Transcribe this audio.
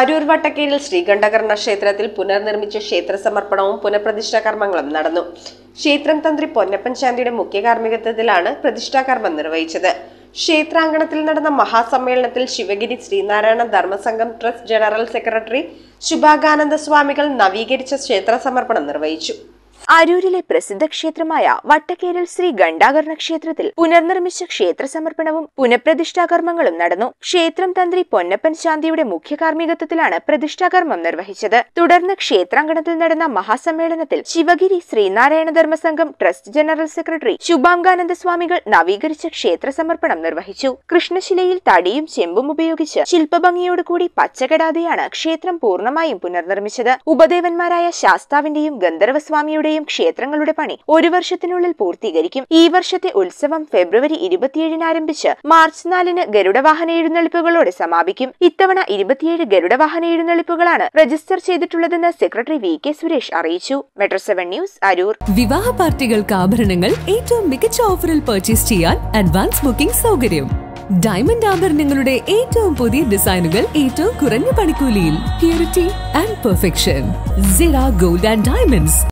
Arur Vatakil Srigandakarna Shetratil Punar Nirmicha Shetra Samarpanam Punapradishta Karmangalam Nadanu Shetram Tandri Ponnapan Chandide Mukhya Karmikathilana Pradishta Karmam Nirvahichate Shetranganathil Nadana Mahasammelanathil Shivagiri Srinarayana Dharma Sangham Trust General Secretary Shubhagananda Swamigal Naveekaricha Shetra Samarpanam Nirvahichu Aroorile പ്രസിദ്ധ ക്ഷേത്രമായ വട്ടക്കേരൽ ശ്രീ ഗണ്ടാകർണ ക്ഷേത്രത്തിൽ പുനർനിർമ്മിച്ച ക്ഷേത്ര സമർപ്പണവും പുനഃപ്രതിഷ്ഠാ കർമ്മങ്ങളും നടന്നു. ക്ഷേത്രം തന്ത്രി പൊന്നപ്പൻ ശാന്തിയുടെ മുഖ്യ കാർമ്മികത്വത്തിലാണ് പ്രതിഷ്ഠാ കർമ്മം നിർവഹിച്ചത്. തുടർന്ന് ക്ഷേത്രാങ്കണത്തിൽ നടന്ന മഹാസമ്മേളനത്തിൽ ശിവഗിരി ശ്രീനാരായണ ധർമ്മ സംഘം ട്രസ്റ്റ് ജനറൽ സെക്രട്ടറി ശുഭാംഗാനന്ദ സ്വാമികൾ നവീകരിച്ച ക്ഷേത്ര സമർപ്പണം നിർവഹിച്ചു. കൃഷ്ണശിലയിൽ തടിയും ചെമ്പും ഉപയോഗിച്ച് ശില്പഭംഗിയോടുകൂടി പച്ചകെടാതെയാണ് ക്ഷേത്രം പൂർണ്ണമായും പുനർനിർമ്മിച്ചത്. ഉപദേവന്മാരായ ശാസ്താവിന്റെയും ഗന്ധർവസ്വാമിയുടെയും ക്ഷേത്രങ്ങളുടെ പണി ഒരു വർഷത്തിനുള്ളിൽ പൂർത്തീകരിക്കും. ഈ വർഷത്തെ ഉത്സവം ഫെബ്രുവരി 27-ന് ആരംഭിച്ച് മാർച്ച് 4-ന് ഗരുഡവാഹന എഴുന്നള്ളിപ്പുകളോടെ സമാപിക്കും. ഇത്തവണ 27 ഗരുഡവാഹന എഴുന്നള്ളിപ്പുകളാണ് രജിസ്റ്റർ ചെയ്തിട്ടുള്ളതെന്ന് സെക്രട്ടറി വി.കെ. സുരേഷ് അറിയിച്ചു. Metro 7 news Aroor. വിവാഹ പാർട്ടികൾക്ക് ആഭരണങ്ങൾ ഏറ്റവും മികച്ച ഓഫറിൽ പർച്ചേസ് ചെയ്യാൻ അഡ്വാൻസ് ബുക്കിംഗ് സൗകര്യം. ഡയമണ്ട് ആഭരണങ്ങളുടെ ഏറ്റവും പുതിയ ഡിസൈനുകൾ ഏറ്റവും കുറഞ്ഞ പണിക്കൂലിയിൽ. Purity and perfection. Sira gold and diamonds.